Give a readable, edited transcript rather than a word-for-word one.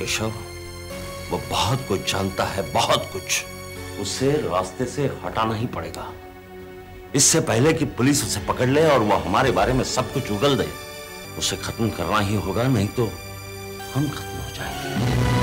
केशव, वो बहुत कुछ जानता है, बहुत कुछ। उसे रास्ते से हटाना ही पड़ेगा, इससे पहले कि पुलिस उसे पकड़ ले और वो हमारे बारे में सब कुछ उगल दे। उसे खत्म करना ही होगा, नहीं तो हम खत्म हो जाएंगे।